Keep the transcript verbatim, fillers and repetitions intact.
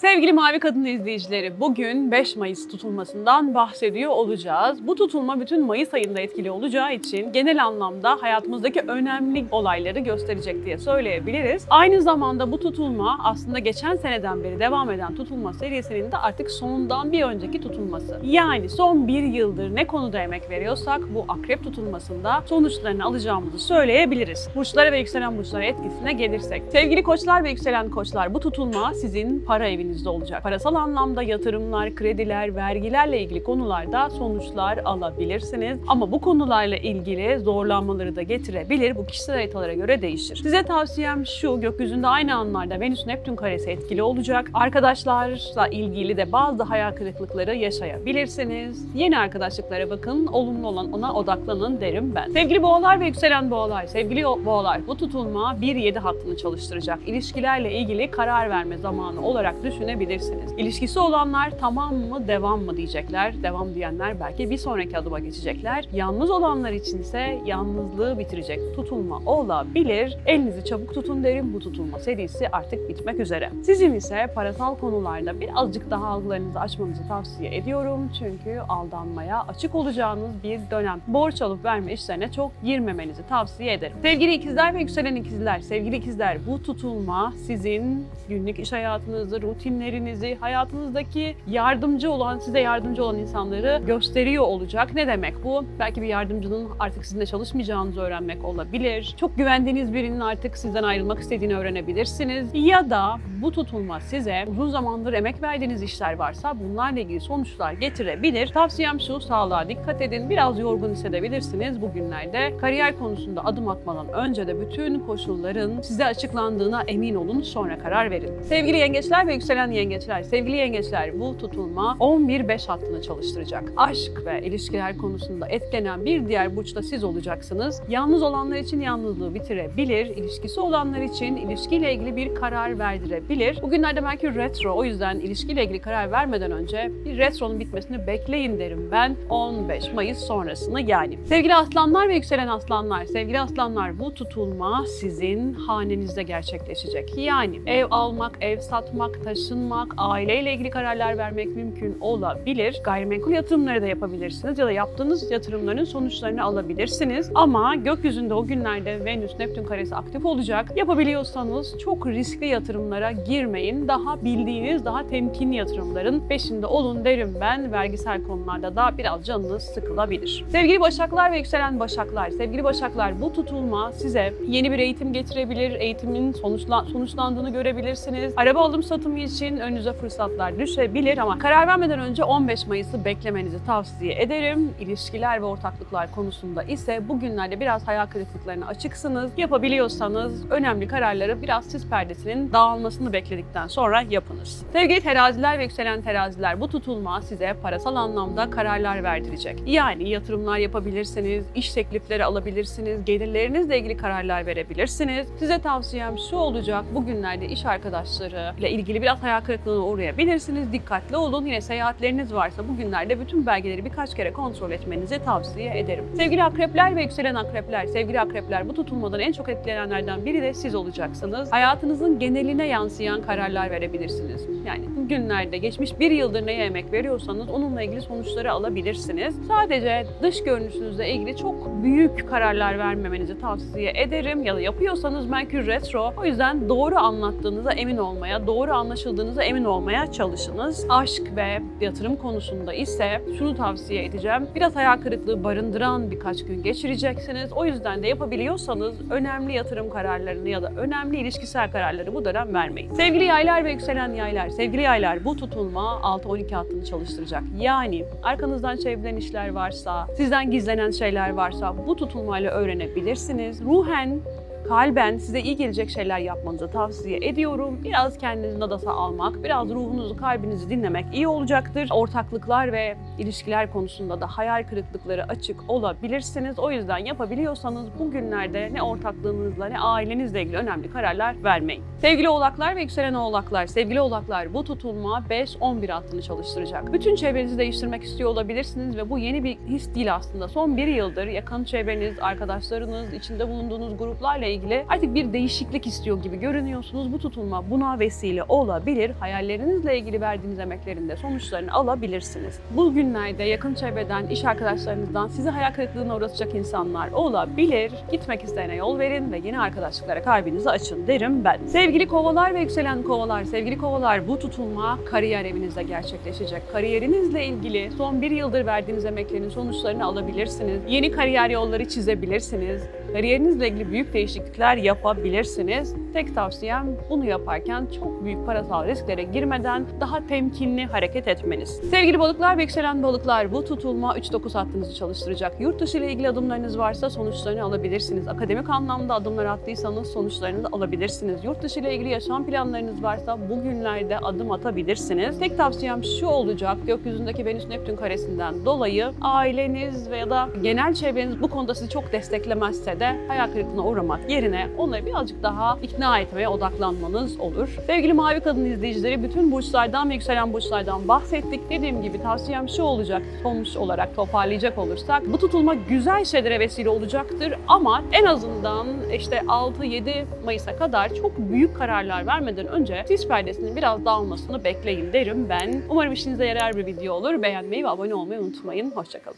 Sevgili Mavi Kadın izleyicileri, bugün beş Mayıs tutulmasından bahsediyor olacağız. Bu tutulma bütün Mayıs ayında etkili olacağı için genel anlamda hayatımızdaki önemli olayları gösterecek diye söyleyebiliriz. Aynı zamanda bu tutulma aslında geçen seneden beri devam eden tutulma serisinin de artık sondan bir önceki tutulması. Yani son bir yıldır ne konuda emek veriyorsak bu Akrep tutulmasında sonuçlarını alacağımızı söyleyebiliriz. Burçlara ve yükselen burçlara etkisine gelirsek. Sevgili koçlar ve yükselen koçlar, bu tutulma sizin para eviniz olacak. Parasal anlamda yatırımlar, krediler, vergilerle ilgili konularda sonuçlar alabilirsiniz. Ama bu konularla ilgili zorlanmaları da getirebilir. Bu kişisel haritalara göre değişir. Size tavsiyem şu: gökyüzünde aynı anlarda Venüs-Neptün karesi etkili olacak. Arkadaşlarla ilgili de bazı hayal kırıklıkları yaşayabilirsiniz. Yeni arkadaşlıklara bakın, olumlu olan ona odaklanın derim ben. Sevgili boğalar ve yükselen boğalar, sevgili boğalar, bu tutulma bir yedi hattını çalıştıracak. İlişkilerle ilgili karar verme zamanı olarak düşün. düşünebilirsiniz. İlişkisi olanlar tamam mı, devam mı diyecekler. Devam diyenler belki bir sonraki adıma geçecekler. Yalnız olanlar içinse yalnızlığı bitirecek tutulma olabilir. Elinizi çabuk tutun derim. Bu tutulma serisi artık bitmek üzere. Sizin ise parasal konularda birazcık daha algılarınızı açmanızı tavsiye ediyorum. Çünkü aldanmaya açık olacağınız bir dönem. Borç alıp verme işlerine çok girmemenizi tavsiye ederim. Sevgili ikizler ve yükselen ikizler, sevgili ikizler, bu tutulma sizin günlük iş hayatınızı, rutin rutinlerinizi, hayatınızdaki yardımcı olan, size yardımcı olan insanları gösteriyor olacak. Ne demek bu? Belki bir yardımcının artık sizinle çalışmayacağınızı öğrenmek olabilir. Çok güvendiğiniz birinin artık sizden ayrılmak istediğini öğrenebilirsiniz. Ya da bu tutulma size uzun zamandır emek verdiğiniz işler varsa bunlarla ilgili sonuçlar getirebilir. Tavsiyem şu: sağlığa dikkat edin. Biraz yorgun hissedebilirsiniz bugünlerde. Kariyer konusunda adım atmadan önce de bütün koşulların size açıklandığına emin olun. Sonra karar verin. Sevgili yengeçler ve yükselen yengeçler, sevgili yengeçler, bu tutulma on bir beş hattını çalıştıracak. Aşk ve ilişkiler konusunda etkilenen bir diğer burçta siz olacaksınız. Yalnız olanlar için yalnızlığı bitirebilir. İlişkisi olanlar için ilişkiyle ilgili bir karar verdirebilir. Bugünlerde belki retro, o yüzden ilişkiyle ilgili karar vermeden önce bir retronun bitmesini bekleyin derim ben, on beş Mayıs sonrasını yani. Sevgili aslanlar ve yükselen aslanlar, sevgili aslanlar, bu tutulma sizin hanenizde gerçekleşecek. Yani ev almak, ev satmak, taşınmak, aileyle ilgili kararlar vermek mümkün olabilir. Gayrimenkul yatırımları da yapabilirsiniz ya da yaptığınız yatırımların sonuçlarını alabilirsiniz. Ama gökyüzünde o günlerde Venüs-Neptün karesi aktif olacak. Yapabiliyorsanız çok riskli yatırımlara girmeyin. Daha bildiğiniz, daha temkinli yatırımların peşinde olun derim ben. Vergisel konularda da biraz canınız sıkılabilir. Sevgili başaklar ve yükselen başaklar, sevgili başaklar, bu tutulma size yeni bir eğitim getirebilir. Eğitimin sonuçla, sonuçlandığını görebilirsiniz. Araba alım satımı için önünüze fırsatlar düşebilir ama karar vermeden önce on beş Mayıs'ı beklemenizi tavsiye ederim. İlişkiler ve ortaklıklar konusunda ise bugünlerde biraz hayal kırıklıklarına açıksınız. Yapabiliyorsanız önemli kararları biraz sis perdesinin dağılmasını bekledikten sonra yapınız. Sevgili teraziler ve yükselen teraziler, bu tutulma size parasal anlamda kararlar verdirecek. Yani yatırımlar yapabilirsiniz, iş teklifleri alabilirsiniz, gelirlerinizle ilgili kararlar verebilirsiniz. Size tavsiyem şu olacak: bugünlerde iş arkadaşları ile ilgili bir biraz hayal kırıklığına uğrayabilirsiniz. Dikkatli olun. Yine seyahatleriniz varsa bugünlerde bütün belgeleri birkaç kere kontrol etmenizi tavsiye ederim. Sevgili akrepler ve yükselen akrepler, sevgili akrepler, bu tutulmadan en çok etkilenenlerden biri de siz olacaksınız. Hayatınızın geneline yansıyan kararlar verebilirsiniz. Yani bugünlerde geçmiş bir yıldır neye emek veriyorsanız onunla ilgili sonuçları alabilirsiniz. Sadece dış görünüşünüzle ilgili çok büyük kararlar vermemenizi tavsiye ederim. Ya da yapıyorsanız Merkür retro. O yüzden doğru anlattığınıza emin olmaya, doğru anlattığınıza anlaşıldığınıza emin olmaya çalışınız. Aşk ve yatırım konusunda ise şunu tavsiye edeceğim: biraz hayal kırıklığı barındıran birkaç gün geçireceksiniz. O yüzden de yapabiliyorsanız önemli yatırım kararlarını ya da önemli ilişkisel kararları bu dönem vermeyin. Sevgili yaylar ve yükselen yaylar, sevgili yaylar, bu tutulma altı on iki hattını çalıştıracak. Yani arkanızdan çevrilen işler varsa, sizden gizlenen şeyler varsa bu tutulmayla öğrenebilirsiniz. Ruhen, kalben size iyi gelecek şeyler yapmanızı tavsiye ediyorum. Biraz kendinizi nadasa almak, biraz ruhunuzu, kalbinizi dinlemek iyi olacaktır. Ortaklıklar ve ilişkiler konusunda da hayal kırıklıkları açık olabilirsiniz. O yüzden yapabiliyorsanız bugünlerde ne ortaklığınızla ne ailenizle ilgili önemli kararlar vermeyin. Sevgili oğlaklar ve yükselen oğlaklar, sevgili oğlaklar, bu tutulma beş on bir hattını çalıştıracak. Bütün çevrenizi değiştirmek istiyor olabilirsiniz ve bu yeni bir his değil aslında. Son bir yıldır yakın çevreniz, arkadaşlarınız, içinde bulunduğunuz gruplarla ilgili ilgili artık bir değişiklik istiyor gibi görünüyorsunuz. Bu tutulma buna vesile olabilir. Hayallerinizle ilgili verdiğiniz emeklerin de sonuçlarını alabilirsiniz. Bu günlerde yakın çevreden, iş arkadaşlarınızdan sizi hayal kırıklığına uğratacak insanlar olabilir. Gitmek isteyene yol verin ve yeni arkadaşlıklara kalbinizi açın derim ben. Sevgili kovalar ve yükselen kovalar, sevgili kovalar bu tutulma kariyer evinizde gerçekleşecek. Kariyerinizle ilgili son bir yıldır verdiğiniz emeklerin sonuçlarını alabilirsiniz. Yeni kariyer yolları çizebilirsiniz. Kariyerinizle ilgili büyük değişiklikler yapabilirsiniz. Tek tavsiyem bunu yaparken çok büyük parasal risklere girmeden daha temkinli hareket etmeniz. Sevgili balıklar ve yükselen balıklar bu tutulma üç dokuz hattınızı çalıştıracak. Yurt dışı ile ilgili adımlarınız varsa sonuçlarını alabilirsiniz. Akademik anlamda adımlar attıysanız sonuçlarını da alabilirsiniz. Yurt dışı ile ilgili yaşam planlarınız varsa bugünlerde adım atabilirsiniz. Tek tavsiyem şu olacak: gökyüzündeki Venüs-Neptün karesinden dolayı aileniz veya da genel çevreniz bu konuda sizi çok desteklemezse de hayal kırıklığına uğramak yerine onları birazcık daha ikna etmeye odaklanmanız olur. Sevgili Mavi Kadın izleyicileri, bütün burçlardan ve yükselen burçlardan bahsettik. Dediğim gibi tavsiyem şu olacak, sonuç olarak toparlayacak olursak bu tutulma güzel şeylere vesile olacaktır ama en azından işte altı yedi Mayıs'a kadar çok büyük kararlar vermeden önce sis perdesinin biraz dağılmasını bekleyin derim ben. Umarım işinize yarar bir video olur. Beğenmeyi ve abone olmayı unutmayın. Hoşça kalın.